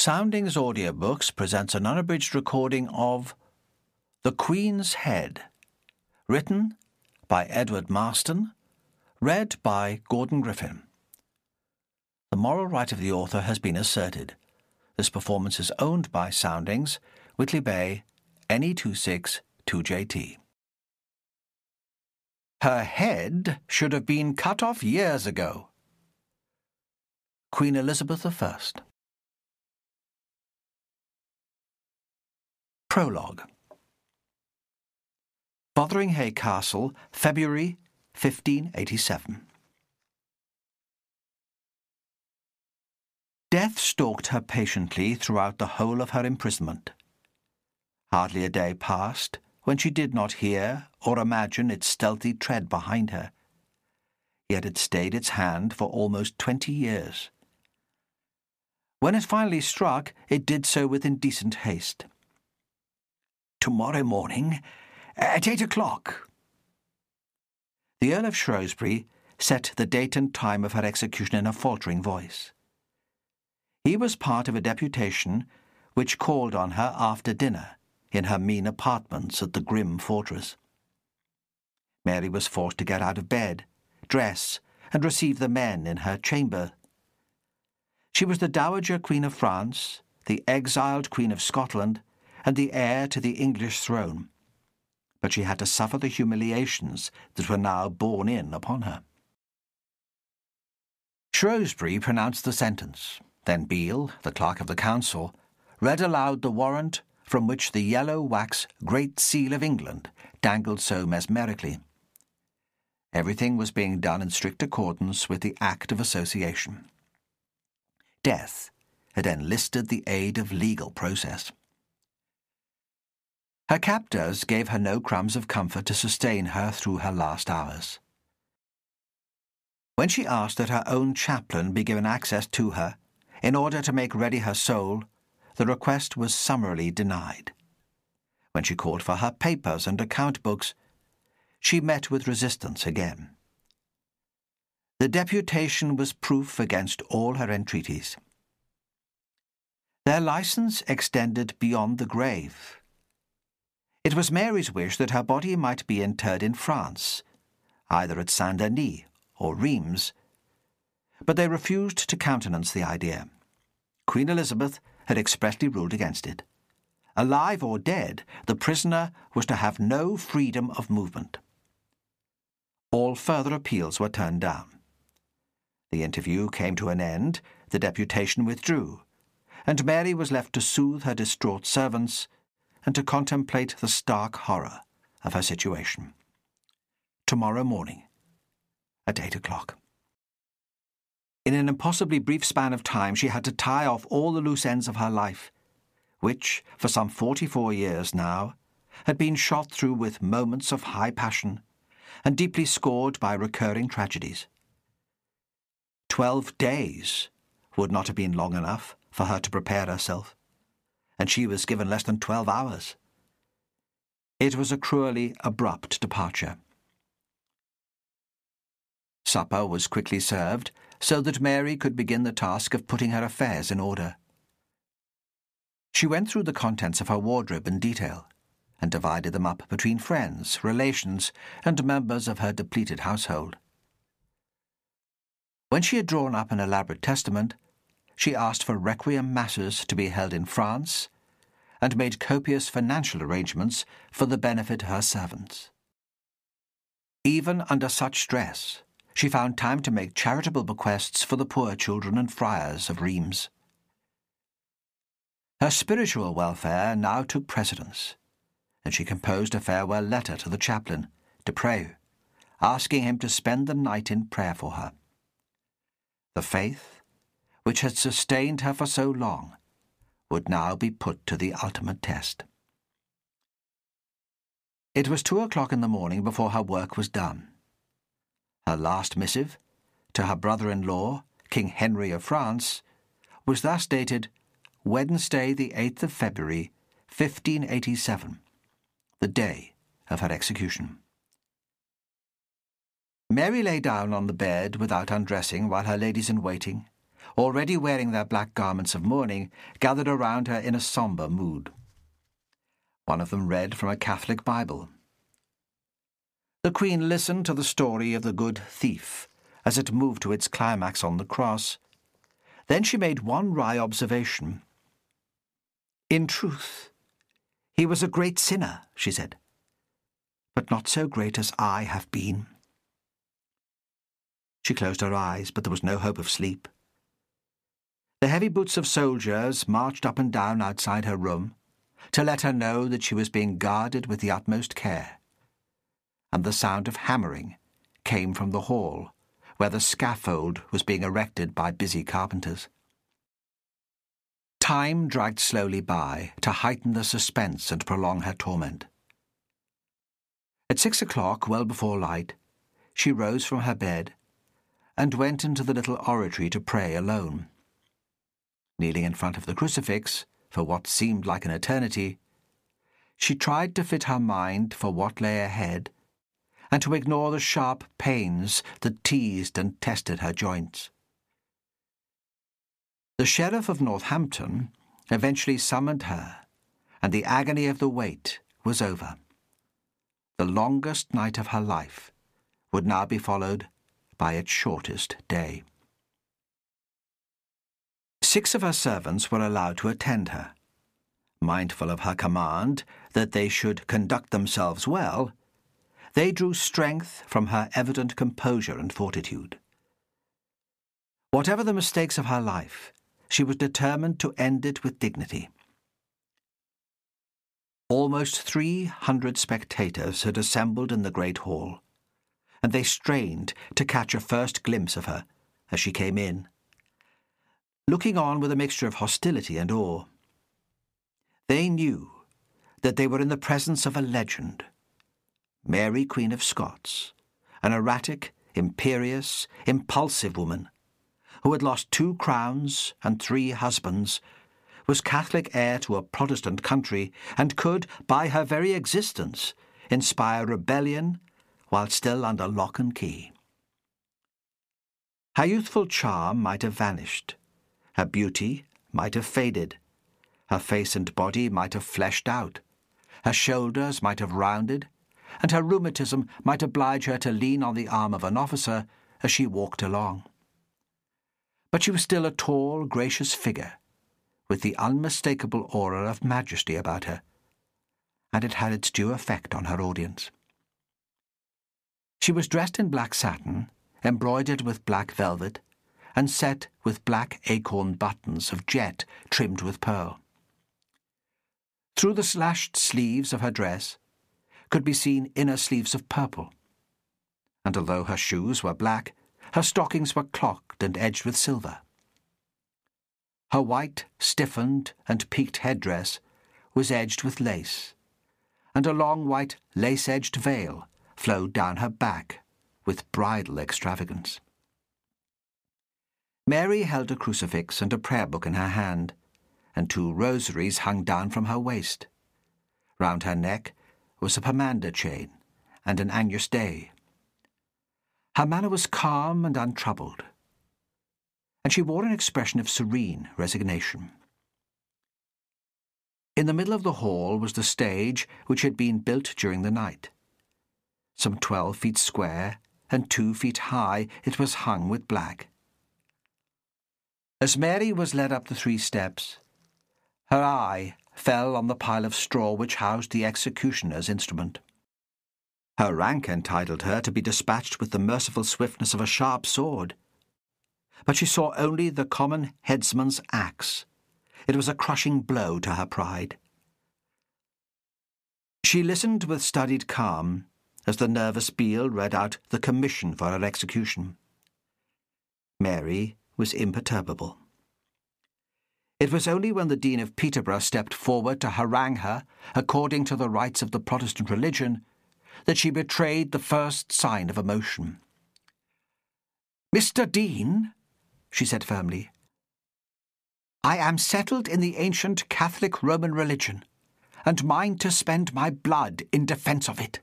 Soundings Audiobooks presents an unabridged recording of The Queen's Head, written by Edward Marston, read by Gordon Griffin. The moral right of the author has been asserted. This performance is owned by Soundings, Whitley Bay, NE262JT. Her head should have been cut off years ago. Queen Elizabeth I. Prologue. Fotheringhay Castle, February 1587. Death stalked her patiently throughout the whole of her imprisonment. Hardly a day passed when she did not hear or imagine its stealthy tread behind her. Yet it stayed its hand for almost 20 years. When it finally struck, it did so with indecent haste. "Tomorrow morning, at 8 o'clock. The Earl of Shrewsbury set the date and time of her execution in a faltering voice. He was part of a deputation which called on her after dinner in her mean apartments at the grim fortress. Mary was forced to get out of bed, dress, and receive the men in her chamber. She was the Dowager Queen of France, the exiled Queen of Scotland, and the heir to the English throne, but she had to suffer the humiliations that were now borne in upon her. Shrewsbury pronounced the sentence, then Beale, the clerk of the council, read aloud the warrant from which the yellow wax Great Seal of England dangled so mesmerically. Everything was being done in strict accordance with the Act of Association. Death had enlisted the aid of legal process. Her captors gave her no crumbs of comfort to sustain her through her last hours. When she asked that her own chaplain be given access to her, in order to make ready her soul, the request was summarily denied. When she called for her papers and account books, she met with resistance again. The deputation was proof against all her entreaties. Their license extended beyond the grave. It was Mary's wish that her body might be interred in France, either at Saint-Denis or Rheims, but they refused to countenance the idea. Queen Elizabeth had expressly ruled against it. Alive or dead, the prisoner was to have no freedom of movement. All further appeals were turned down. The interview came to an end, the deputation withdrew, and Mary was left to soothe her distraught servants and to contemplate the stark horror of her situation. Tomorrow morning, at 8 o'clock. In an impossibly brief span of time, she had to tie off all the loose ends of her life, which, for some 44 years now, had been shot through with moments of high passion and deeply scored by recurring tragedies. 12 days would not have been long enough for her to prepare herself, and she was given less than 12 hours. It was a cruelly abrupt departure. Supper was quickly served, so that Mary could begin the task of putting her affairs in order. She went through the contents of her wardrobe in detail, and divided them up between friends, relations, and members of her depleted household. When she had drawn up an elaborate testament, she asked for requiem masses to be held in France and made copious financial arrangements for the benefit of her servants. Even under such stress, she found time to make charitable bequests for the poor children and friars of Rheims. Her spiritual welfare now took precedence, and she composed a farewell letter to the chaplain, Depreux, asking him to spend the night in prayer for her. The faith which had sustained her for so long, would now be put to the ultimate test. It was 2 o'clock in the morning before her work was done. Her last missive, to her brother-in-law, King Henry of France, was thus dated Wednesday the 8th of February, 1587, the day of her execution. Mary lay down on the bed without undressing while her ladies-in-waiting, already wearing their black garments of mourning, gathered around her in a sombre mood. One of them read from a Catholic Bible. The Queen listened to the story of the good thief as it moved to its climax on the cross. Then she made one wry observation. "In truth, he was a great sinner," she said, "but not so great as I have been." She closed her eyes, but there was no hope of sleep. The heavy boots of soldiers marched up and down outside her room to let her know that she was being guarded with the utmost care, and the sound of hammering came from the hall, where the scaffold was being erected by busy carpenters. Time dragged slowly by to heighten the suspense and prolong her torment. At 6 o'clock, well before light, she rose from her bed and went into the little oratory to pray alone. Kneeling in front of the crucifix for what seemed like an eternity, she tried to fit her mind for what lay ahead and to ignore the sharp pains that teased and tested her joints. The sheriff of Northampton eventually summoned her, and the agony of the wait was over. The longest night of her life would now be followed by its shortest day. 6 of her servants were allowed to attend her. Mindful of her command that they should conduct themselves well, they drew strength from her evident composure and fortitude. Whatever the mistakes of her life, she was determined to end it with dignity. Almost 300 spectators had assembled in the great hall, and they strained to catch a first glimpse of her as she came in, looking on with a mixture of hostility and awe. They knew that they were in the presence of a legend, Mary, Queen of Scots, an erratic, imperious, impulsive woman who had lost 2 crowns and 3 husbands, was Catholic heir to a Protestant country, and could, by her very existence, inspire rebellion while still under lock and key. Her youthful charm might have vanished. Her beauty might have faded, her face and body might have fleshed out, her shoulders might have rounded, and her rheumatism might oblige her to lean on the arm of an officer as she walked along. But she was still a tall, gracious figure, with the unmistakable aura of majesty about her, and it had its due effect on her audience. She was dressed in black satin, embroidered with black velvet, and set with black acorn buttons of jet trimmed with pearl. Through the slashed sleeves of her dress could be seen inner sleeves of purple, and although her shoes were black, her stockings were clocked and edged with silver. Her white, stiffened and peaked headdress was edged with lace, and a long white lace-edged veil flowed down her back with bridal extravagance. Mary held a crucifix and a prayer book in her hand, and 2 rosaries hung down from her waist. Round her neck was a pomander chain and an Agnus Dei. Her manner was calm and untroubled, and she wore an expression of serene resignation. In the middle of the hall was the stage, which had been built during the night. Some 12 feet square and 2 feet high, it was hung with black. As Mary was led up the 3 steps, her eye fell on the pile of straw which housed the executioner's instrument. Her rank entitled her to be dispatched with the merciful swiftness of a sharp sword, but she saw only the common headsman's axe. It was a crushing blow to her pride. She listened with studied calm as the nervous Beale read out the commission for her execution. Mary was imperturbable. It was only when the Dean of Peterborough stepped forward to harangue her according to the rites of the Protestant religion that she betrayed the first sign of emotion. "Mr. Dean," she said firmly, "I am settled in the ancient Catholic Roman religion, and mine to spend my blood in defence of it."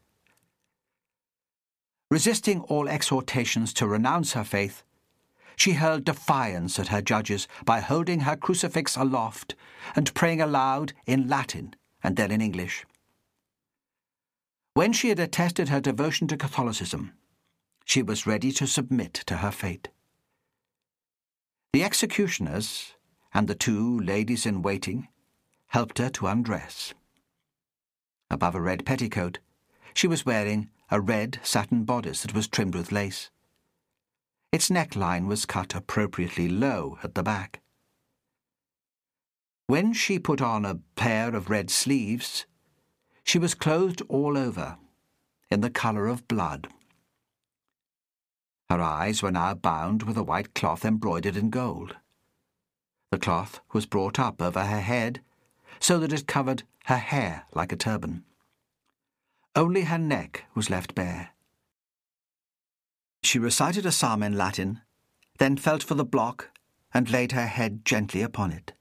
Resisting all exhortations to renounce her faith, she hurled defiance at her judges by holding her crucifix aloft and praying aloud in Latin and then in English. When she had attested her devotion to Catholicism, she was ready to submit to her fate. The executioners and the two ladies-in-waiting helped her to undress. Above a red petticoat, she was wearing a red satin bodice that was trimmed with lace. Its neckline was cut appropriately low at the back. When she put on a pair of red sleeves, she was clothed all over, in the colour of blood. Her eyes were now bound with a white cloth embroidered in gold. The cloth was brought up over her head, so that it covered her hair like a turban. Only her neck was left bare. She recited a psalm in Latin, then felt for the block and laid her head gently upon it.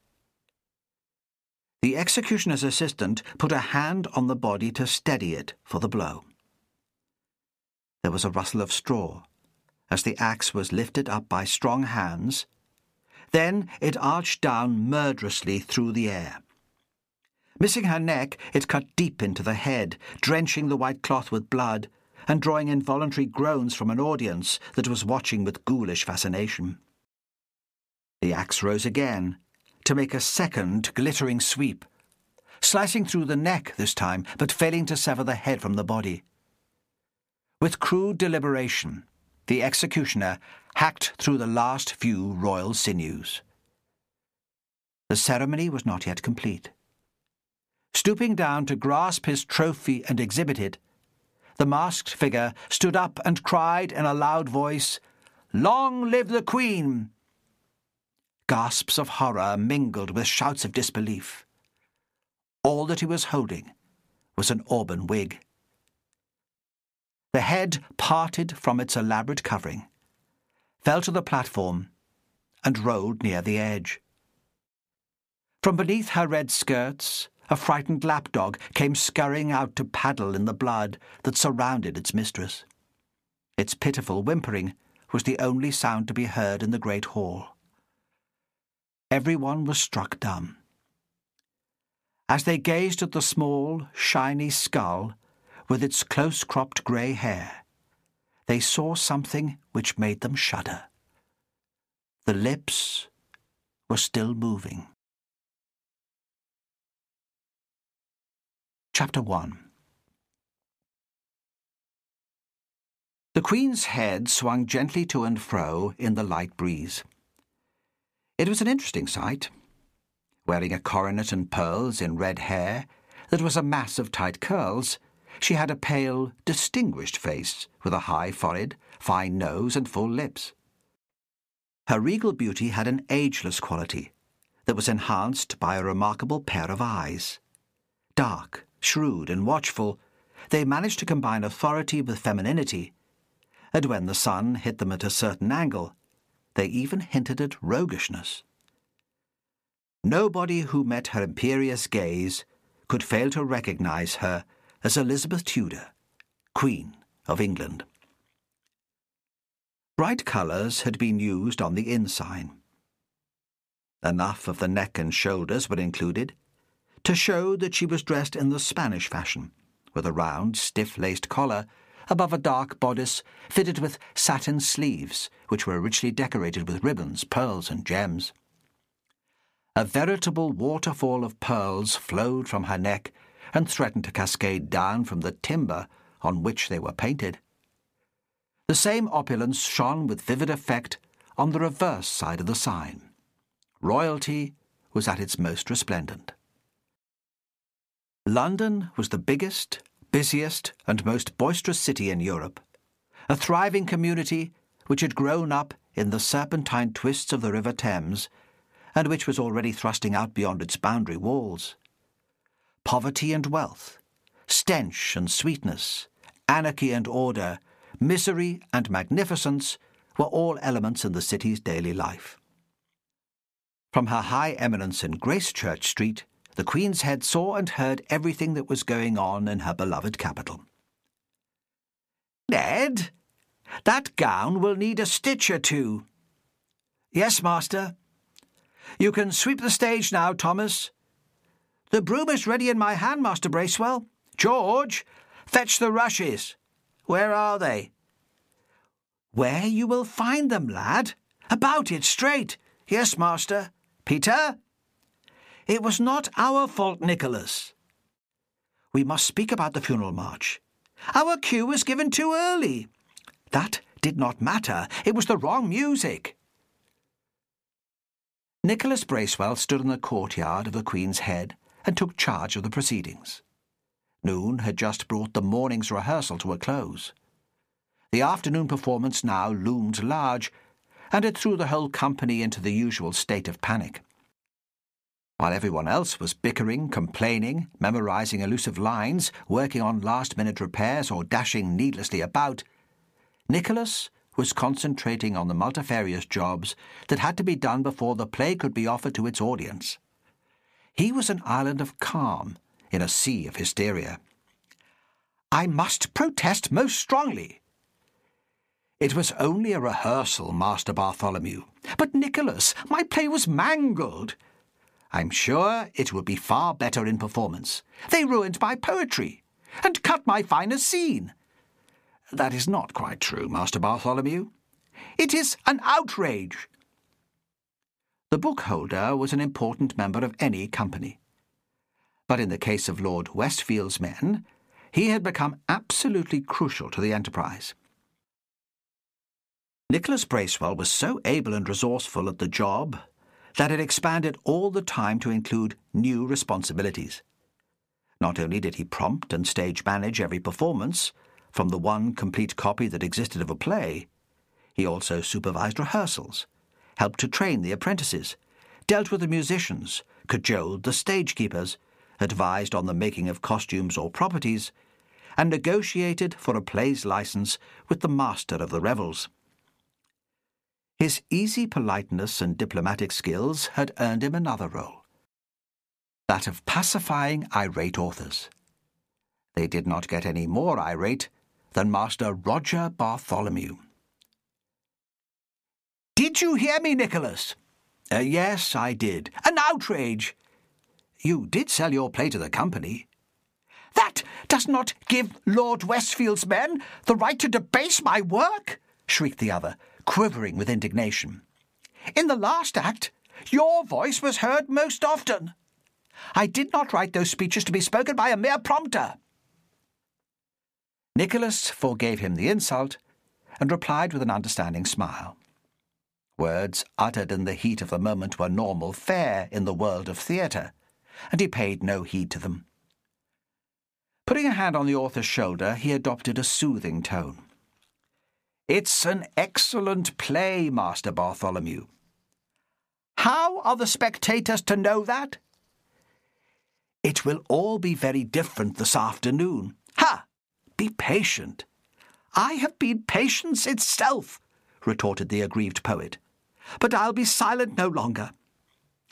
The executioner's assistant put a hand on the body to steady it for the blow. There was a rustle of straw as the axe was lifted up by strong hands. Then it arched down murderously through the air. Missing her neck, it cut deep into the head, drenching the white cloth with blood and drawing involuntary groans from an audience that was watching with ghoulish fascination. The axe rose again, to make a second glittering sweep, slicing through the neck this time, but failing to sever the head from the body. With crude deliberation, the executioner hacked through the last few royal sinews. The ceremony was not yet complete. Stooping down to grasp his trophy and exhibit it, the masked figure stood up and cried in a loud voice, "Long live the Queen!" Gasps of horror mingled with shouts of disbelief. All that he was holding was an auburn wig. The head parted from its elaborate covering, fell to the platform, and rolled near the edge. From beneath her red skirts, a frightened lapdog came scurrying out to paddle in the blood that surrounded its mistress. Its pitiful whimpering was the only sound to be heard in the great hall. Everyone was struck dumb. As they gazed at the small, shiny skull with its close-cropped grey hair, they saw something which made them shudder. The lips were still moving. Chapter 1. The Queen's head swung gently to and fro in the light breeze. It was an interesting sight. Wearing a coronet and pearls in red hair that was a mass of tight curls, she had a pale, distinguished face with a high forehead, fine nose, and full lips. Her regal beauty had an ageless quality that was enhanced by a remarkable pair of eyes. Dark, shrewd and watchful, they managed to combine authority with femininity, and when the sun hit them at a certain angle, they even hinted at roguishness. Nobody who met her imperious gaze could fail to recognize her as Elizabeth Tudor, Queen of England. Bright colours had been used on the ensign. Enough of the neck and shoulders were included to show that she was dressed in the Spanish fashion, with a round, stiff-laced collar above a dark bodice fitted with satin sleeves, which were richly decorated with ribbons, pearls, and gems. A veritable waterfall of pearls flowed from her neck and threatened to cascade down from the timber on which they were painted. The same opulence shone with vivid effect on the reverse side of the sign. Royalty was at its most resplendent. London was the biggest, busiest, and most boisterous city in Europe, a thriving community which had grown up in the serpentine twists of the River Thames and which was already thrusting out beyond its boundary walls. Poverty and wealth, stench and sweetness, anarchy and order, misery and magnificence were all elements in the city's daily life. From her high eminence in Gracechurch Street, the Queen's Head saw and heard everything that was going on in her beloved capital. "Ned, that gown will need a stitch or two," "Yes, master." "You can sweep the stage now, Thomas." "The broom is ready in my hand, Master Bracewell." "George, fetch the rushes." "Where are they?" "Where you will find them, lad. About it straight." "Yes, master." "Peter?" "It was not our fault, Nicholas." "We must speak about the funeral march. Our cue was given too early." "That did not matter. It was the wrong music." Nicholas Bracewell stood in the courtyard of the Queen's Head and took charge of the proceedings. Noon had just brought the morning's rehearsal to a close. The afternoon performance now loomed large, and it threw the whole company into the usual state of panic. While everyone else was bickering, complaining, memorising elusive lines, working on last-minute repairs or dashing needlessly about, Nicholas was concentrating on the multifarious jobs that had to be done before the play could be offered to its audience. He was an island of calm in a sea of hysteria. "I must protest most strongly." "It was only a rehearsal, Master Bartholomew." "But, Nicholas, my play was mangled." "I'm sure it would be far better in performance." "They ruined my poetry and cut my finest scene." "That is not quite true, Master Bartholomew." "It is an outrage." The bookholder was an important member of any company. But in the case of Lord Westfield's men, he had become absolutely crucial to the enterprise. Nicholas Bracewell was so able and resourceful at the job that it expanded all the time to include new responsibilities. Not only did he prompt and stage manage every performance, from the one complete copy that existed of a play, he also supervised rehearsals, helped to train the apprentices, dealt with the musicians, cajoled the stagekeepers, advised on the making of costumes or properties, and negotiated for a play's license with the master of the revels. His easy politeness and diplomatic skills had earned him another role, that of pacifying irate authors. They did not get any more irate than Master Roger Bartholomew. "Did you hear me, Nicholas?" "Yes, I did." "An outrage." "You did sell your play to the company." "That does not give Lord Westfield's men the right to debase my work," shrieked the other, quivering with indignation. "In the last act, your voice was heard most often. I did not write those speeches to be spoken by a mere prompter." Nicholas forgave him the insult and replied with an understanding smile. Words uttered in the heat of the moment were normal fare in the world of theatre, and he paid no heed to them. Putting a hand on the author's shoulder, he adopted a soothing tone. "It's an excellent play, Master Bartholomew." "How are the spectators to know that?" "It will all be very different this afternoon." "Ha! Be patient." "I have been patience itself," retorted the aggrieved poet. "But I'll be silent no longer.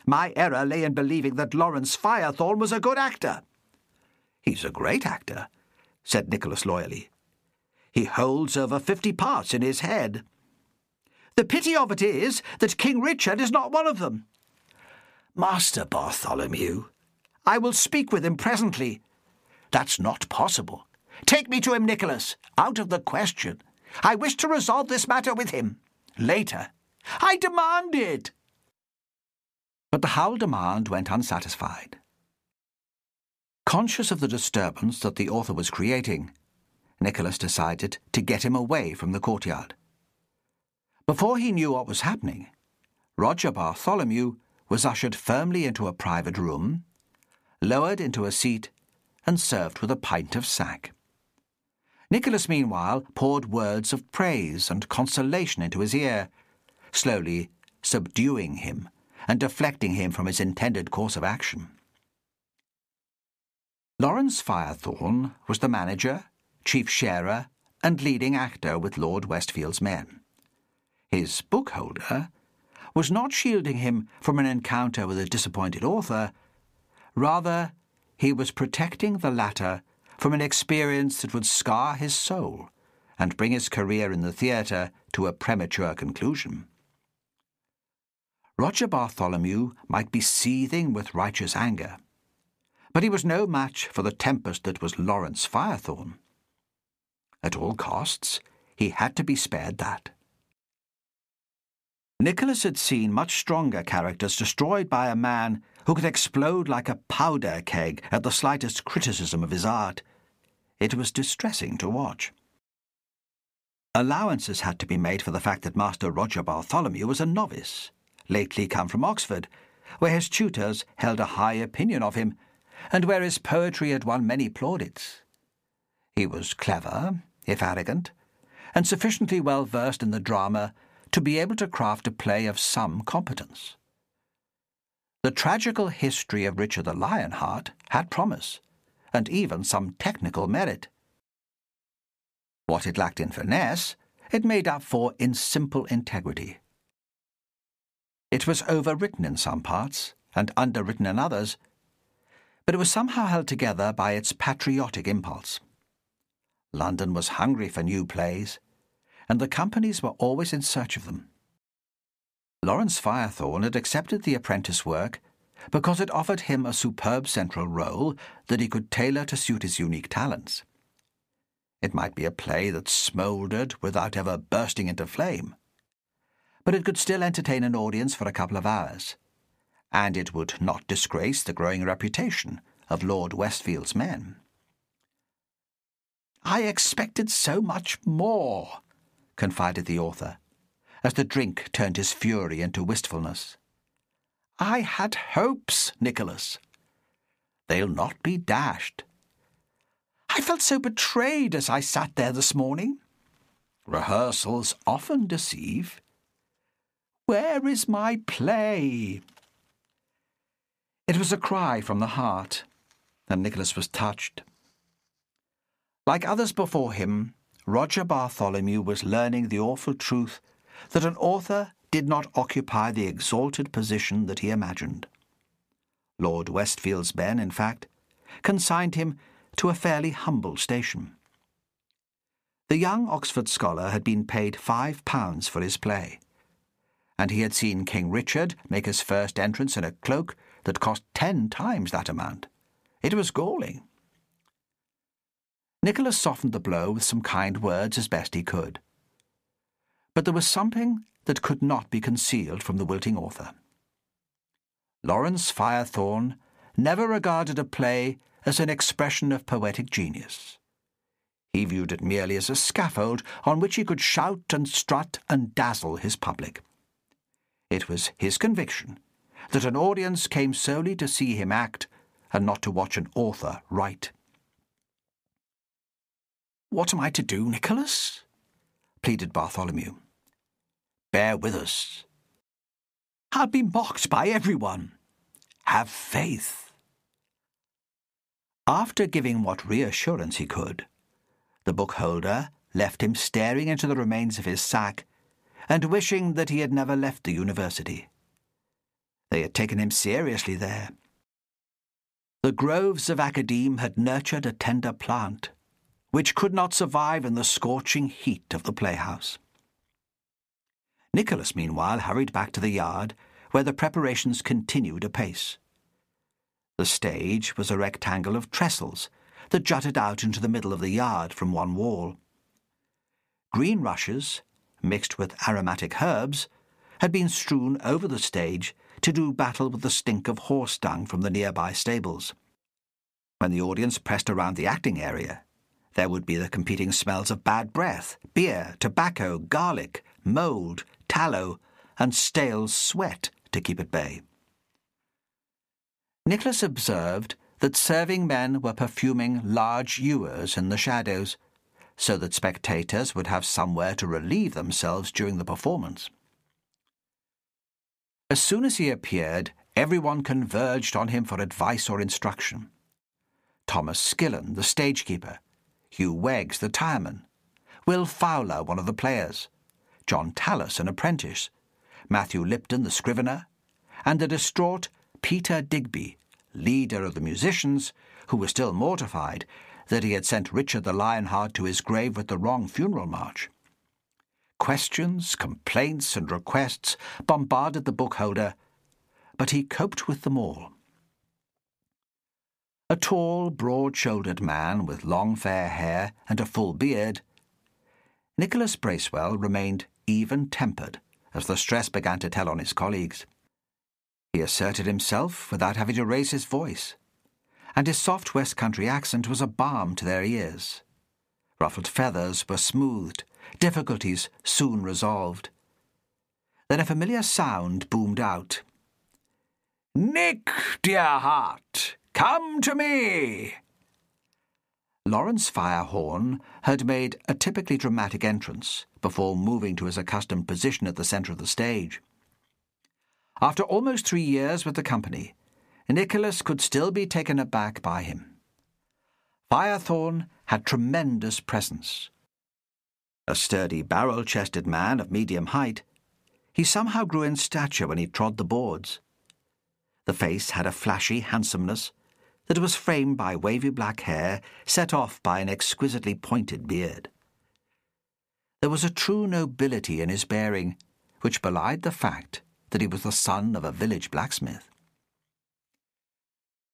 My error lay in believing that Lawrence Firethorn was a good actor." "He's a great actor," said Nicholas loyally. "He holds over 50 parts in his head." "The pity of it is that King Richard is not one of them." "Master Bartholomew." "I will speak with him presently." "That's not possible." "Take me to him, Nicholas." "Out of the question." "I wish to resolve this matter with him." "Later." "I demand it." But the howl demand went unsatisfied. Conscious of the disturbance that the author was creating, Nicholas decided to get him away from the courtyard. Before he knew what was happening, Roger Bartholomew was ushered firmly into a private room, lowered into a seat, and served with a pint of sack. Nicholas, meanwhile, poured words of praise and consolation into his ear, slowly subduing him and deflecting him from his intended course of action. Lawrence Firethorn was the manager, chief sharer and leading actor with Lord Westfield's men. His bookholder was not shielding him from an encounter with a disappointed author. Rather, he was protecting the latter from an experience that would scar his soul and bring his career in the theatre to a premature conclusion. Roger Bartholomew might be seething with righteous anger, but he was no match for the tempest that was Lawrence Firethorn. At all costs, he had to be spared that. Nicholas had seen much stronger characters destroyed by a man who could explode like a powder keg at the slightest criticism of his art. It was distressing to watch. Allowances had to be made for the fact that Master Roger Bartholomew was a novice, lately come from Oxford, where his tutors held a high opinion of him, and where his poetry had won many plaudits. He was clever, if arrogant, and sufficiently well-versed in the drama to be able to craft a play of some competence. The tragical history of Richard the Lionheart had promise, and even some technical merit. What it lacked in finesse, it made up for in simple integrity. It was overwritten in some parts, and underwritten in others, but it was somehow held together by its patriotic impulse. London was hungry for new plays, and the companies were always in search of them. Lawrence Firethorn had accepted the apprentice work because it offered him a superb central role that he could tailor to suit his unique talents. It might be a play that smouldered without ever bursting into flame, but it could still entertain an audience for a couple of hours, and it would not disgrace the growing reputation of Lord Westfield's Men. "I expected so much more," confided the author, as the drink turned his fury into wistfulness. "I had hopes, Nicholas. They'll not be dashed. I felt so betrayed as I sat there this morning. Rehearsals often deceive. Where is my play?" It was a cry from the heart, and Nicholas was touched. Like others before him, Roger Bartholomew was learning the awful truth that an author did not occupy the exalted position that he imagined. Lord Westfield's Men, in fact, consigned him to a fairly humble station. The young Oxford scholar had been paid £5 for his play, and he had seen King Richard make his first entrance in a cloak that cost 10 times that amount. It was galling. Nicholas softened the blow with some kind words as best he could. But there was something that could not be concealed from the wilting author. Lawrence Firethorn never regarded a play as an expression of poetic genius. He viewed it merely as a scaffold on which he could shout and strut and dazzle his public. It was his conviction that an audience came solely to see him act and not to watch an author write. "What am I to do, Nicholas?" pleaded Bartholomew. "Bear with us." "I'll be mocked by everyone." "Have faith." After giving what reassurance he could, the bookholder left him staring into the remains of his sack and wishing that he had never left the university. They had taken him seriously there. The groves of Academe had nurtured a tender plant, which could not survive in the scorching heat of the playhouse. Nicholas, meanwhile, hurried back to the yard, where the preparations continued apace. The stage was a rectangle of trestles that jutted out into the middle of the yard from one wall. Green rushes, mixed with aromatic herbs, had been strewn over the stage to do battle with the stink of horse dung from the nearby stables. When the audience pressed around the acting area, there would be the competing smells of bad breath, beer, tobacco, garlic, mould, tallow, and stale sweat to keep at bay. Nicholas observed that serving men were perfuming large ewers in the shadows, so that spectators would have somewhere to relieve themselves during the performance. As soon as he appeared, everyone converged on him for advice or instruction. Thomas Skillen, the stagekeeper, Hugh Weggs, the tireman, Will Fowler, one of the players, John Tallis, an apprentice, Matthew Lipton, the scrivener, and the distraught Peter Digby, leader of the musicians, who was still mortified that he had sent Richard the Lionheart to his grave with the wrong funeral march. questions, complaints and requests bombarded the bookholder, but he coped with them all. A tall, broad-shouldered man with long fair hair and a full beard, Nicholas Bracewell remained even-tempered as the stress began to tell on his colleagues. He asserted himself without having to raise his voice, and his soft West Country accent was a balm to their ears. Ruffled feathers were smoothed, difficulties soon resolved. Then a familiar sound boomed out. "Nick, dear heart, come to me!" Lawrence Firethorn had made a typically dramatic entrance before moving to his accustomed position at the centre of the stage. After almost 3 years with the company, Nicholas could still be taken aback by him. Firethorn had tremendous presence. A sturdy, barrel-chested man of medium height, he somehow grew in stature when he trod the boards. The face had a flashy handsomeness that was framed by wavy black hair set off by an exquisitely pointed beard. There was a true nobility in his bearing, which belied the fact that he was the son of a village blacksmith.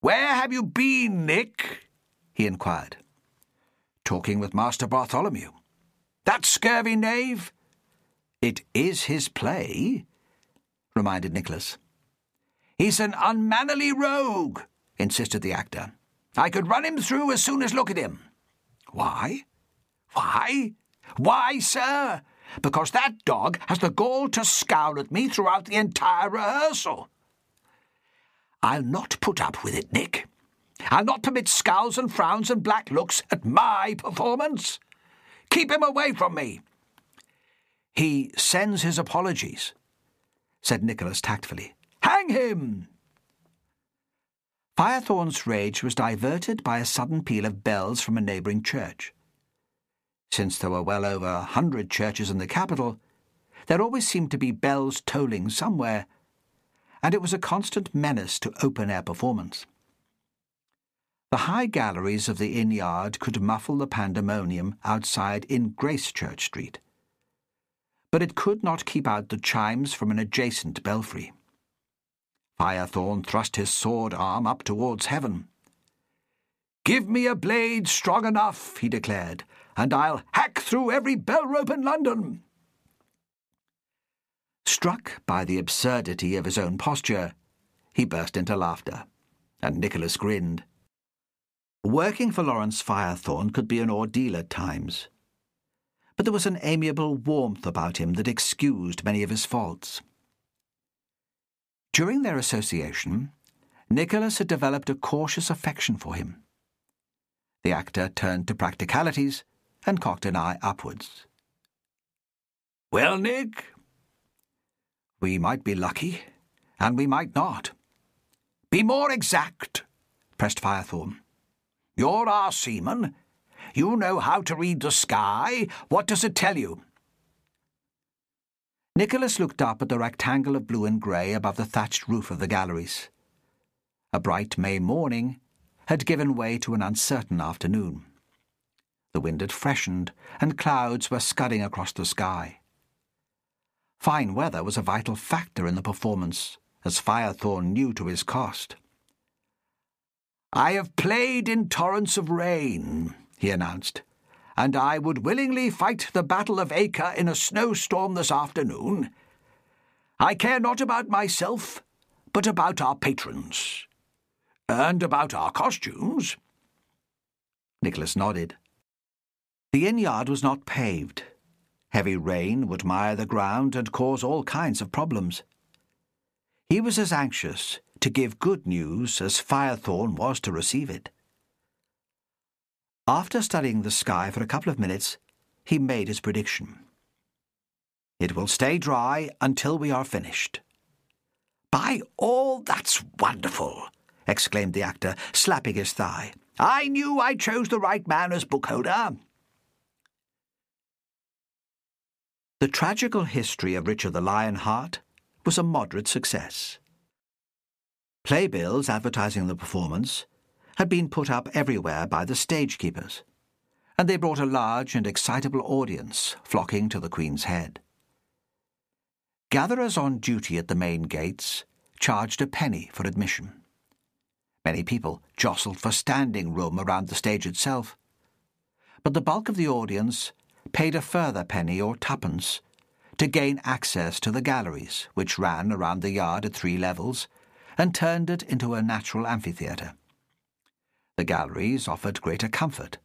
"Where have you been, Nick?" he inquired. "Talking with Master Bartholomew." "That scurvy knave?" "It is his play," reminded Nicholas. "He's an unmannerly rogue," insisted the actor. "I could run him through as soon as look at him." "Why?" "Why? Why, sir? Because that dog has the gall to scowl at me throughout the entire rehearsal." "I'll not put up with it, Nick. I'll not permit scowls and frowns and black looks at my performance. Keep him away from me." "He sends his apologies," said Nicholas tactfully. "Hang him!" Firethorn's rage was diverted by a sudden peal of bells from a neighbouring church. Since there were well over 100 churches in the capital, there always seemed to be bells tolling somewhere, and it was a constant menace to open-air performance. The high galleries of the inn yard could muffle the pandemonium outside in Gracechurch Street, but it could not keep out the chimes from an adjacent belfry. Firethorn thrust his sword arm up towards heaven. "Give me a blade strong enough," he declared, "and I'll hack through every bell rope in London." Struck by the absurdity of his own posture, he burst into laughter, and Nicholas grinned. Working for Lawrence Firethorn could be an ordeal at times, but there was an amiable warmth about him that excused many of his faults. During their association, Nicholas had developed a cautious affection for him. The actor turned to practicalities and cocked an eye upwards. "Well, Nick?" "We might be lucky, and we might not." "Be more exact," pressed Firethorn. "You're our seaman. You know how to read the sky. What does it tell you?" Nicholas looked up at the rectangle of blue and grey above the thatched roof of the galleries. A bright May morning had given way to an uncertain afternoon. The wind had freshened, and clouds were scudding across the sky. Fine weather was a vital factor in the performance, as Firethorn knew to his cost. "I have played in torrents of rain," he announced, "and I would willingly fight the Battle of Acre in a snowstorm this afternoon. I care not about myself, but about our patrons. And about our costumes." Nicholas nodded. The inn yard was not paved. Heavy rain would mire the ground and cause all kinds of problems. He was as anxious to give good news as Firethorn was to receive it. After studying the sky for a couple of minutes, he made his prediction. "It will stay dry until we are finished." "By all that's wonderful!" exclaimed the actor, slapping his thigh. "I knew I chose the right man as bookholder." The tragical history of Richard the Lionheart was a moderate success. Playbills advertising the performance had been put up everywhere by the stagekeepers, and they brought a large and excitable audience flocking to the Queen's Head. Gatherers on duty at the main gates charged a penny for admission. Many people jostled for standing room around the stage itself, but the bulk of the audience paid a further penny or twopence to gain access to the galleries, which ran around the yard at 3 levels and turned it into a natural amphitheatre. The galleries offered greater comfort,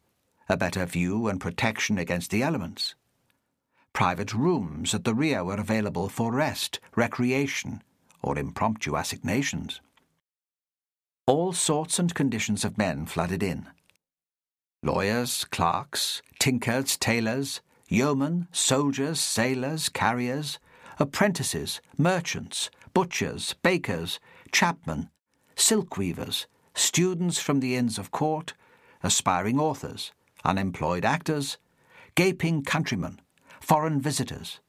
a better view and protection against the elements. Private rooms at the rear were available for rest, recreation, or impromptu assignations. All sorts and conditions of men flooded in. Lawyers, clerks, tinkers, tailors, yeomen, soldiers, sailors, carriers, apprentices, merchants, butchers, bakers, chapmen, silk weavers, students from the inns of court, aspiring authors, unemployed actors, gaping countrymen, foreign visitors,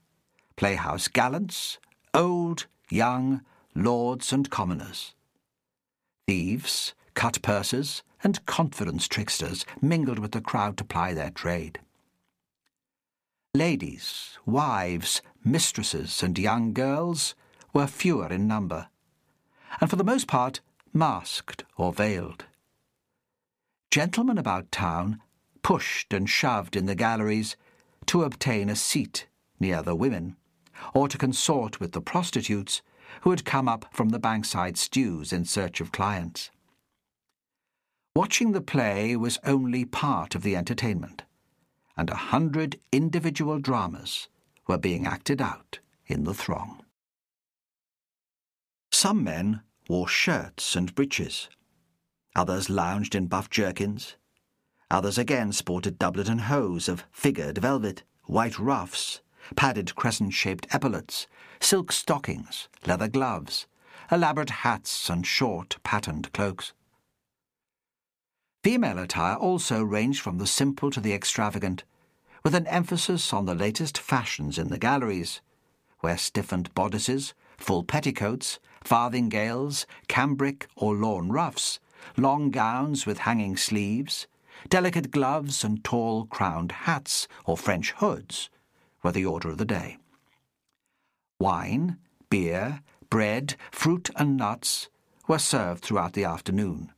playhouse gallants, old, young, lords and commoners. Thieves, cut-purses, and confidence tricksters mingled with the crowd to ply their trade. Ladies, wives, mistresses, and young girls were fewer in number, and for the most part masked or veiled. Gentlemen about town pushed and shoved in the galleries to obtain a seat near the women, or to consort with the prostitutes who had come up from the Bankside stews in search of clients. Watching the play was only part of the entertainment, and 100 individual dramas were being acted out in the throng. Some men wore shirts and breeches, others lounged in buff jerkins, others again sported doublet and hose of figured velvet, white ruffs, padded crescent-shaped epaulets, silk stockings, leather gloves, elaborate hats and short, patterned cloaks. Female attire also ranged from the simple to the extravagant, with an emphasis on the latest fashions in the galleries, where stiffened bodices, full petticoats, farthingales, cambric or lawn ruffs, long gowns with hanging sleeves, delicate gloves and tall crowned hats or French hoods were the order of the day. Wine, beer, bread, fruit and nuts were served throughout the afternoon,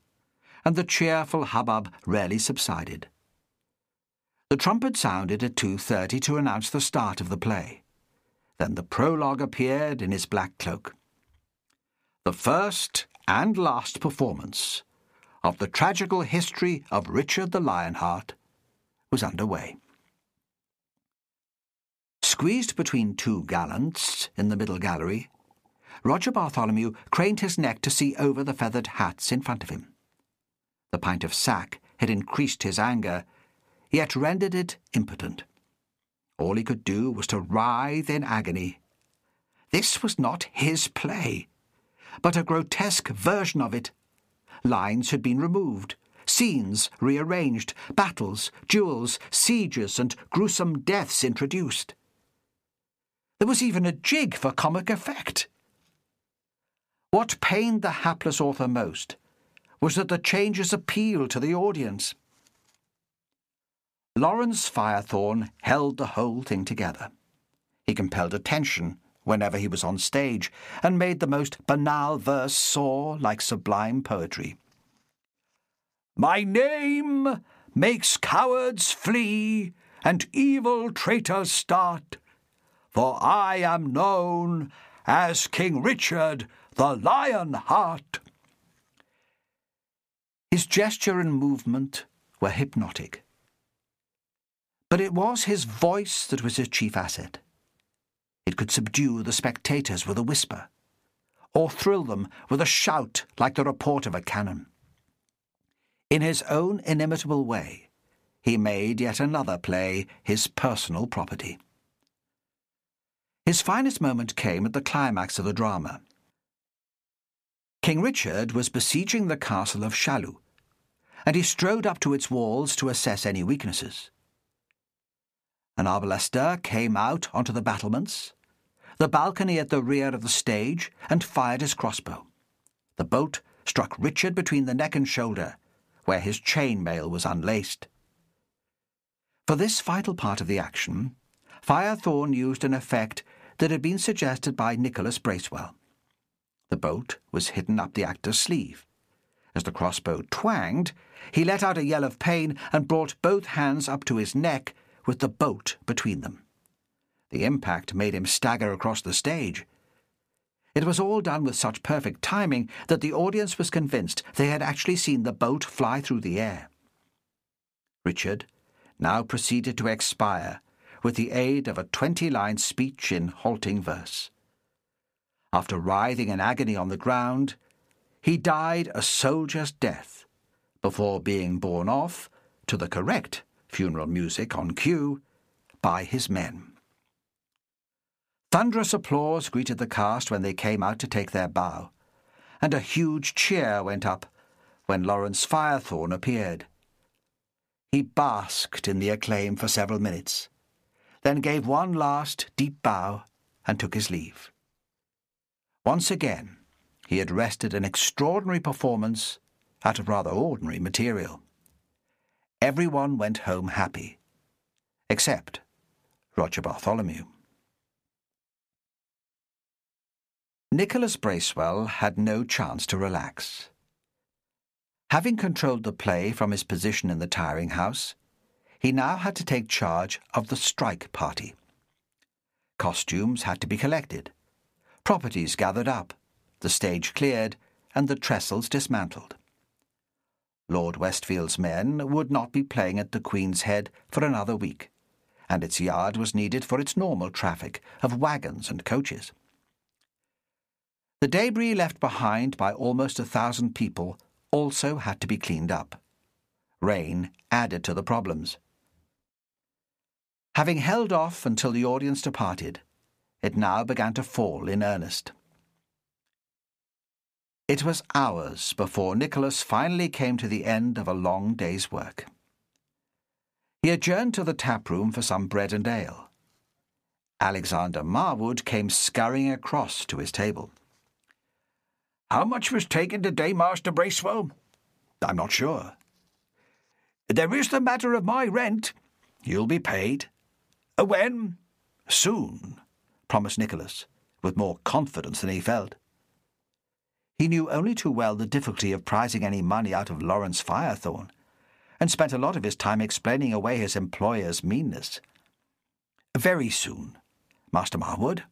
and the cheerful hubbub rarely subsided. The trumpet sounded at 2:30 to announce the start of the play. Then the prologue appeared in his black cloak. The first and last performance of the tragical history of Richard the Lionheart was underway. Squeezed between two gallants in the middle gallery, Roger Bartholomew craned his neck to see over the feathered hats in front of him. The pint of sack had increased his anger, yet rendered it impotent. All he could do was to writhe in agony. This was not his play, but a grotesque version of it. Lines had been removed, scenes rearranged, battles, duels, sieges, and gruesome deaths introduced. There was even a jig for comic effect. What pained the hapless author most was that the changes appealed to the audience. Lawrence Firethorn held the whole thing together. He compelled attention whenever he was on stage and made the most banal verse soar like sublime poetry. "My name makes cowards flee and evil traitors start, for I am known as King Richard the Lionheart." His gesture and movement were hypnotic. But it was his voice that was his chief asset. It could subdue the spectators with a whisper, or thrill them with a shout like the report of a cannon. In his own inimitable way, he made yet another play his personal property. His finest moment came at the climax of the drama. King Richard was besieging the castle of Chaillot, and he strode up to its walls to assess any weaknesses. An arbalester came out onto the battlements, the balcony at the rear of the stage, and fired his crossbow. The bolt struck Richard between the neck and shoulder, where his chainmail was unlaced. For this vital part of the action, Firethorn used an effect that had been suggested by Nicholas Bracewell. The bolt was hidden up the actor's sleeve. As the crossbow twanged, he let out a yell of pain and brought both hands up to his neck with the bolt between them. The impact made him stagger across the stage. It was all done with such perfect timing that the audience was convinced they had actually seen the bolt fly through the air. Richard now proceeded to expire with the aid of a 20-line speech in halting verse. After writhing in agony on the ground, he died a soldier's death before being borne off to the correct funeral music on cue by his men. Thunderous applause greeted the cast when they came out to take their bow, and a huge cheer went up when Lawrence Firethorn appeared. He basked in the acclaim for several minutes, then gave one last deep bow and took his leave. Once again, he had wrested an extraordinary performance out of rather ordinary material. Everyone went home happy, except Roger Bartholomew. Nicholas Bracewell had no chance to relax. Having controlled the play from his position in the tiring house, he now had to take charge of the strike party. Costumes had to be collected, properties gathered up, the stage cleared, and the trestles dismantled. Lord Westfield's men would not be playing at the Queen's Head for another week, and its yard was needed for its normal traffic of wagons and coaches. The debris left behind by almost 1,000 people also had to be cleaned up. Rain added to the problems. Having held off until the audience departed, it now began to fall in earnest. It was hours before Nicholas finally came to the end of a long day's work. He adjourned to the tap room for some bread and ale. Alexander Marwood came scurrying across to his table. "How much was taken today, Master Bracewell?" "I'm not sure." "There is the matter of my rent." "You'll be paid." "When?" "Soon," promised Nicholas, with more confidence than he felt. He knew only too well the difficulty of prizing any money out of Lawrence Firethorn, and spent a lot of his time explaining away his employer's meanness. "Very soon, Master Marwood."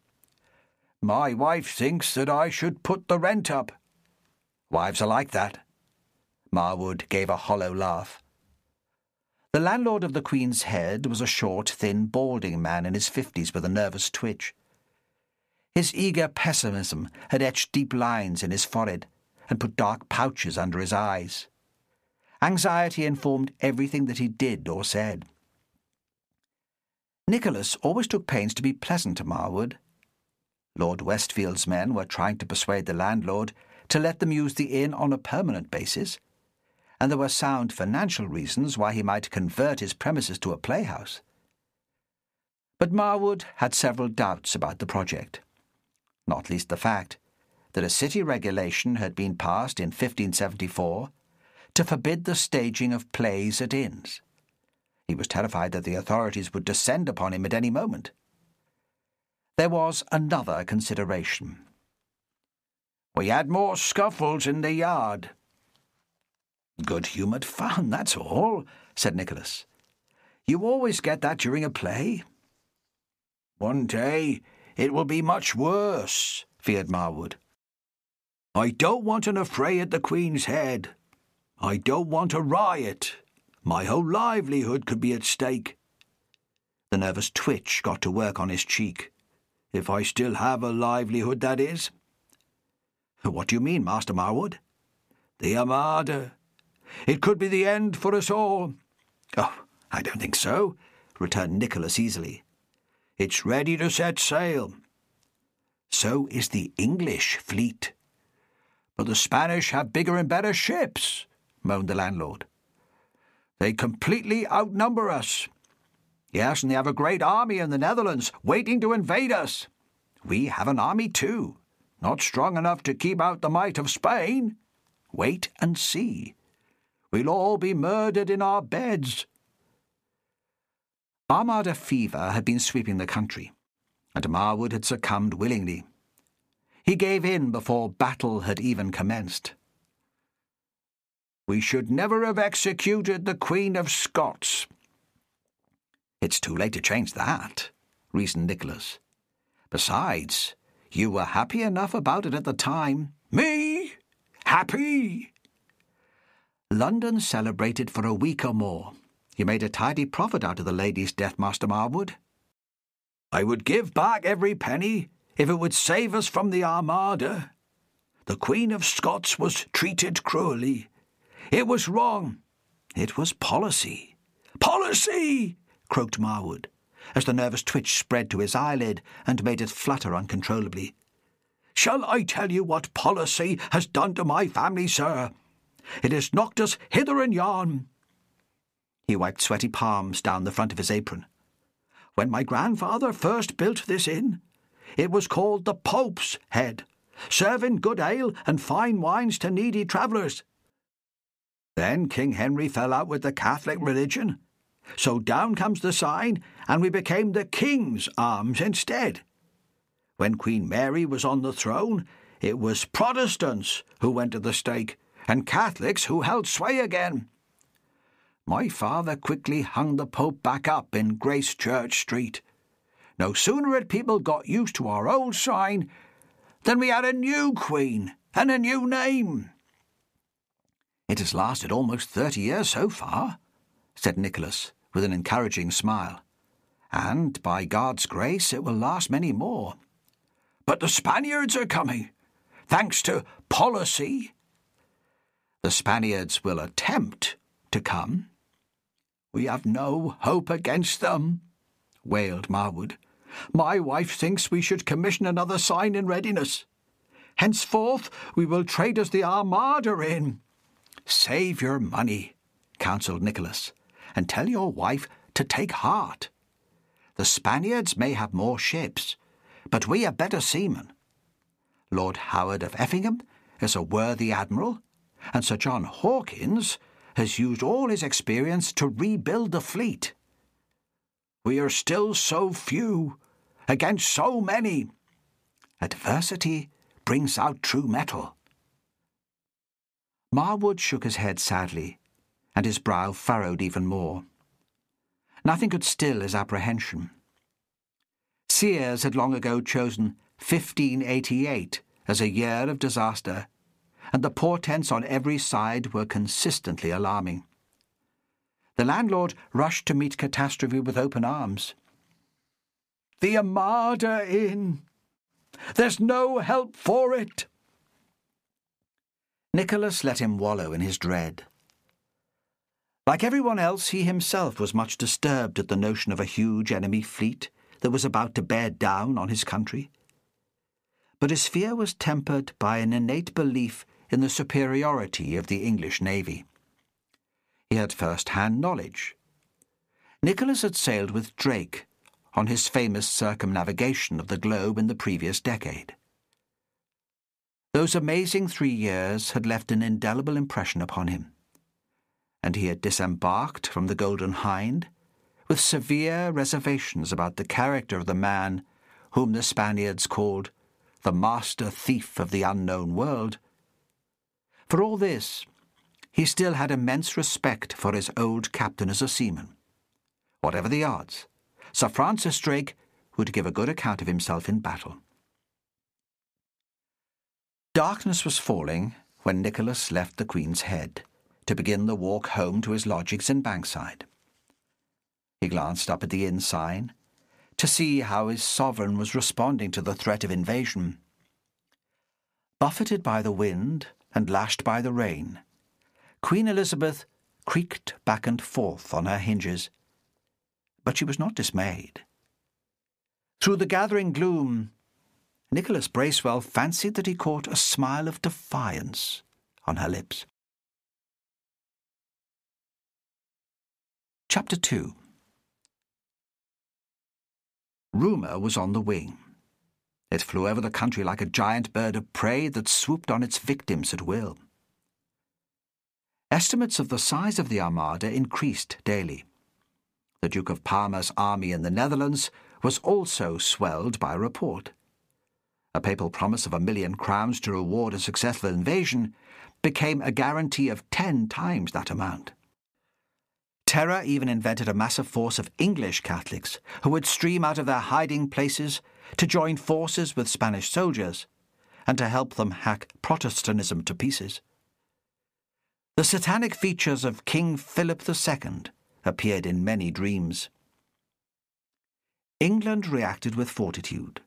"My wife thinks that I should put the rent up." "Wives are like that." Marwood gave a hollow laugh. The landlord of the Queen's Head was a short, thin, balding man in his 50s with a nervous twitch. His eager pessimism had etched deep lines in his forehead and put dark pouches under his eyes. Anxiety informed everything that he did or said. Nicholas always took pains to be pleasant to Marwood. Lord Westfield's men were trying to persuade the landlord to let them use the inn on a permanent basis, and there were sound financial reasons why he might convert his premises to a playhouse. But Marwood had several doubts about the project, not least the fact that a city regulation had been passed in 1574 to forbid the staging of plays at inns. He was terrified that the authorities would descend upon him at any moment. There was another consideration. "We had more scuffles in the yard." "Good-humoured fun, that's all," said Nicholas. "You always get that during a play." "One day it will be much worse," feared Marwood. "I don't want an affray at the Queen's Head. I don't want a riot. My whole livelihood could be at stake." The nervous twitch got to work on his cheek. "If I still have a livelihood, that is." "What do you mean, Master Marwood?" "The Armada. It could be the end for us all." "Oh, I don't think so," returned Nicholas easily. "It's ready to set sail." "So is the English fleet." "But the Spanish have bigger and better ships," moaned the landlord. "They completely outnumber us." "Yes, and they have a great army in the Netherlands waiting to invade us." "We have an army too, not strong enough to keep out the might of Spain." "Wait and see. We'll all be murdered in our beds." Armada fever had been sweeping the country, and Marwood had succumbed willingly. He gave in before battle had even commenced. "We should never have executed the Queen of Scots." "It's too late to change that," reasoned Nicholas. "Besides, you were happy enough about it at the time." "Me? Happy?" London celebrated for a week or more. You made a tidy profit out of the lady's death, Master Marwood. "I would give back every penny if it would save us from the Armada. The Queen of Scots was treated cruelly. It was wrong. It was policy." "Policy!" croaked Marwood, as the nervous twitch spread to his eyelid and made it flutter uncontrollably. "Shall I tell you what policy has done to my family, sir? It has knocked us hither and yon." He wiped sweaty palms down the front of his apron. "When my grandfather first built this inn, it was called the Pope's Head, serving good ale and fine wines to needy travellers. Then King Henry fell out with the Catholic religion, so down comes the sign, and we became the King's Arms instead. When Queen Mary was on the throne, it was Protestants who went to the stake, and Catholics who held sway again. My father quickly hung the Pope back up in Gracechurch Street. No sooner had people got used to our old sign than we had a new queen and a new name." "It has lasted almost 30 years so far," said Nicholas, with an encouraging smile. "And, by God's grace, it will last many more." "But the Spaniards are coming, thanks to policy." "The Spaniards will attempt to come." "We have no hope against them," wailed Marwood. "My wife thinks we should commission another sign in readiness. Henceforth we will trade as the Armada in." "Save your money," counselled Nicholas, "and tell your wife to take heart. The Spaniards may have more ships, but we are better seamen. Lord Howard of Effingham is a worthy admiral, and Sir John Hawkins has used all his experience to rebuild the fleet. We are still so few against so many. Adversity brings out true metal." Marwood shook his head sadly, and his brow furrowed even more. Nothing could still his apprehension. Sears had long ago chosen 1588 as a year of disaster, and the portents on every side were consistently alarming. The landlord rushed to meet catastrophe with open arms. "The Armada Inn! There's no help for it!" Nicholas let him wallow in his dread. Like everyone else, he himself was much disturbed at the notion of a huge enemy fleet that was about to bear down on his country. But his fear was tempered by an innate belief in the superiority of the English navy. He had first-hand knowledge. Nicholas had sailed with Drake on his famous circumnavigation of the globe in the previous decade. Those amazing 3 years had left an indelible impression upon him, and he had disembarked from the Golden Hind with severe reservations about the character of the man whom the Spaniards called the master thief of the unknown world. For all this, he still had immense respect for his old captain as a seaman. Whatever the odds, Sir Francis Drake would give a good account of himself in battle. Darkness was falling when Nicholas left the Queen's Head to begin the walk home to his lodgings in Bankside. He glanced up at the inn sign to see how his sovereign was responding to the threat of invasion. Buffeted by the wind and lashed by the rain, Queen Elizabeth creaked back and forth on her hinges, but she was not dismayed. Through the gathering gloom, Nicholas Bracewell fancied that he caught a smile of defiance on her lips. Chapter 2. Rumour was on the wing. It flew over the country like a giant bird of prey that swooped on its victims at will. Estimates of the size of the Armada increased daily. the Duke of Parma's army in the Netherlands, was also swelled by report. A papal promise of £1,000,000 to reward a successful invasion became a guarantee of 10 times that amount. Terror even invented a massive force of English Catholics who would stream out of their hiding places to join forces with Spanish soldiers and to help them hack Protestantism to pieces. The satanic features of King Philip II appeared in many dreams. England reacted with fortitude.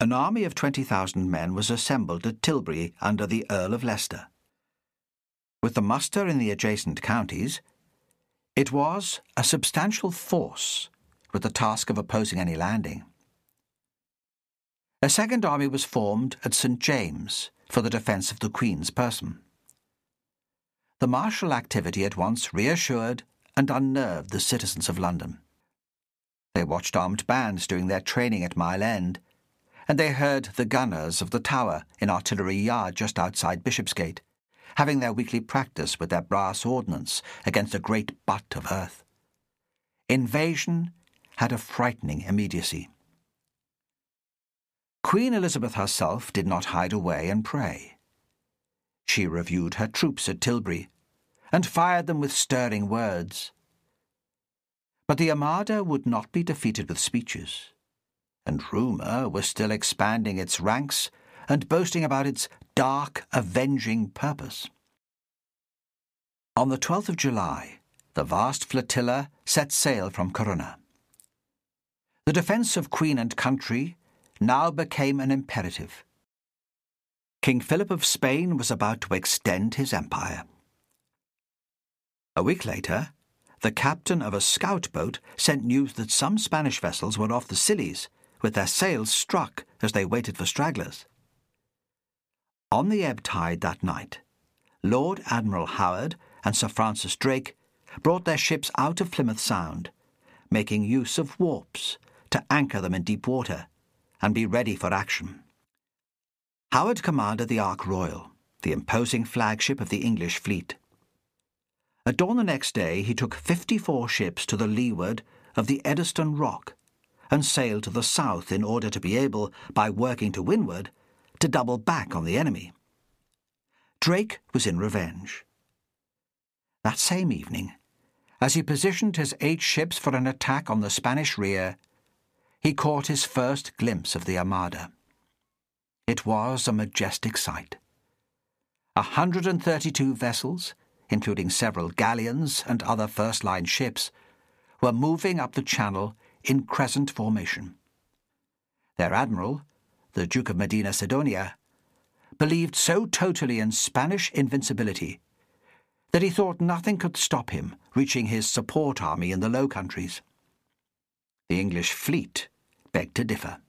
An army of 20,000 men was assembled at Tilbury under the Earl of Leicester. With the muster in the adjacent counties, it was a substantial force with the task of opposing any landing. A second army was formed at St. James for the defence of the Queen's person. The martial activity at once reassured and unnerved the citizens of London. They watched armed bands doing their training at Mile End, and they heard the gunners of the tower in Artillery Yard just outside Bishopsgate, having their weekly practice with their brass ordnance against a great butt of earth. Invasion had a frightening immediacy. Queen Elizabeth herself did not hide away and pray. She reviewed her troops at Tilbury and fired them with stirring words. But the Armada would not be defeated with speeches, and rumour was still expanding its ranks and boasting about its dark, avenging purpose. On the 12th of July, the vast flotilla set sail from Corunna. The defence of Queen and country now became an imperative. King Philip of Spain was about to extend his empire. A week later, the captain of a scout boat sent news that some Spanish vessels were off the Scillies, with their sails struck as they waited for stragglers. On the ebb tide that night, Lord Admiral Howard and Sir Francis Drake brought their ships out of Plymouth Sound, making use of warps to anchor them in deep water and be ready for action. Howard commanded the Ark Royal, the imposing flagship of the English fleet. At dawn the next day, he took 54 ships to the leeward of the Eddiston Rock and sailed to the south in order to be able, by working to windward, to double back on the enemy. Drake was in revenge. That same evening, as he positioned his 8 ships for an attack on the Spanish rear, he caught his first glimpse of the Armada. It was a majestic sight. 132 vessels, including several galleons and other first-line ships, were moving up the channel in crescent formation. Their admiral, the Duke of Medina Sidonia, believed so totally in Spanish invincibility that he thought nothing could stop him reaching his support army in the Low Countries. The English fleet begged to differ.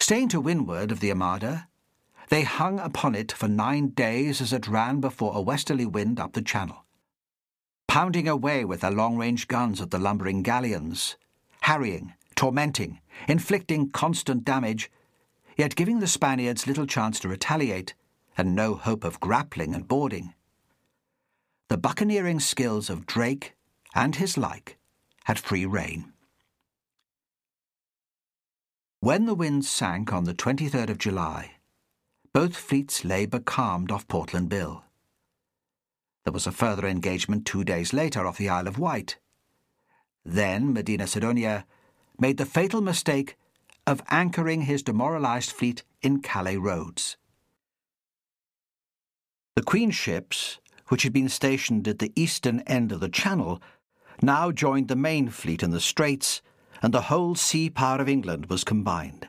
Staying to windward of the Armada, they hung upon it for 9 days as it ran before a westerly wind up the channel, pounding away with their long-range guns at the lumbering galleons, harrying, tormenting, inflicting constant damage, yet giving the Spaniards little chance to retaliate and no hope of grappling and boarding. The buccaneering skills of Drake and his like had free rein. When the wind sank on the 23rd of July, both fleets lay becalmed off Portland Bill. There was a further engagement 2 days later off the Isle of Wight. Then Medina Sidonia made the fatal mistake of anchoring his demoralised fleet in Calais Roads. The Queen's ships, which had been stationed at the eastern end of the Channel, now joined the main fleet in the Straits, and the whole sea power of England was combined.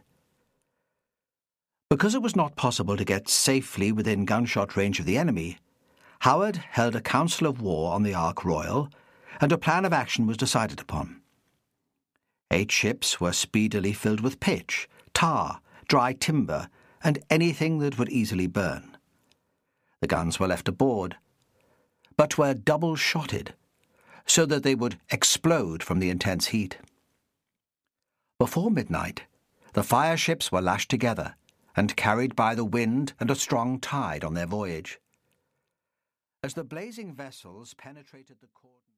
Because it was not possible to get safely within gunshot range of the enemy, Howard held a council of war on the Ark Royal, and a plan of action was decided upon. 8 ships were speedily filled with pitch, tar, dry timber, and anything that would easily burn. The guns were left aboard, but were double-shotted, so that they would explode from the intense heat. Before midnight, the fire ships were lashed together and carried by the wind and a strong tide on their voyage. As the blazing vessels penetrated the cordon...